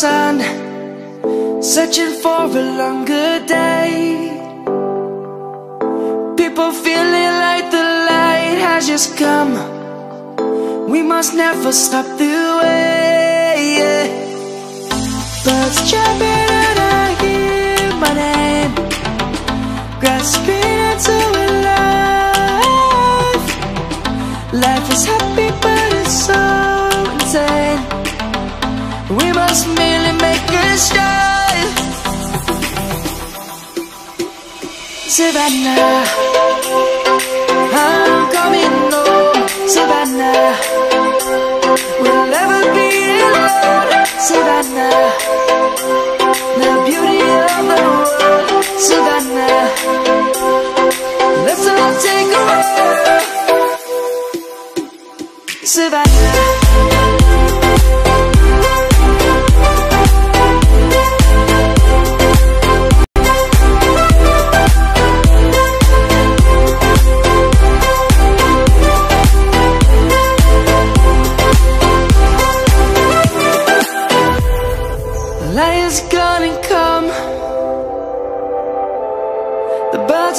sun, searching for a longer day. People feeling like the light has just come. We must never stop the way. Birds jumping and I hear my name, grasping into a life. Life is happy but it's so insane. We must merely make a start. Savannah, I'm coming home. Savannah, we'll never be alone. Savannah, the beauty of the world. Savannah, let's all take a ride. Savannah. Light is gonna come. The birds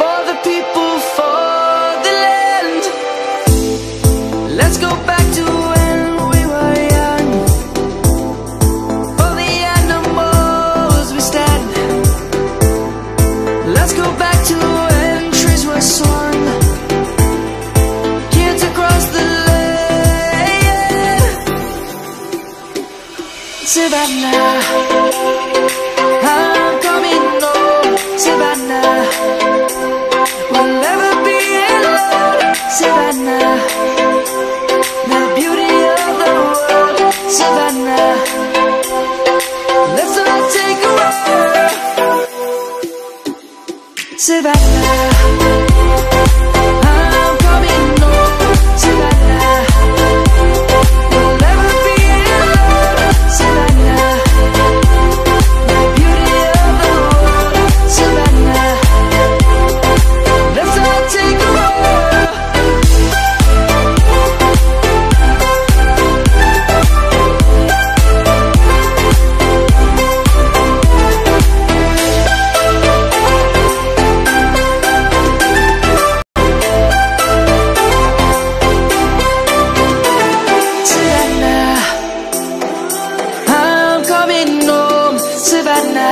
for the people, for the land. Let's go back to when we were young. For the animals we stand. Let's go back to when trees were sown. Savannah, I'm coming home. Savannah, we'll never be alone. Savannah, the beauty of the world. Savannah, let's all take a ride. Savannah. Savannah,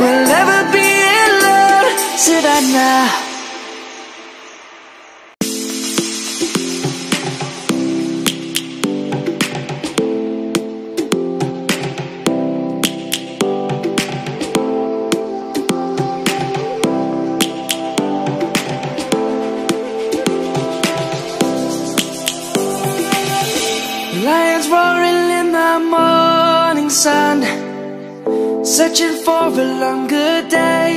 we'll never be alone. Savannah. Lions roaring in the morning sun, searching for a longer day.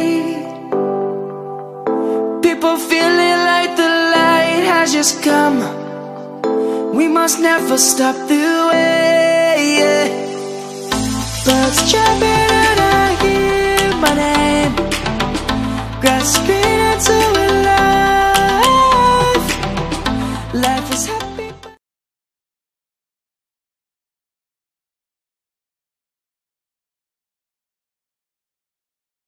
People feeling like the light has just come. We must never stop the way. Birds jumping and I hear my name, grasping into a life. Life is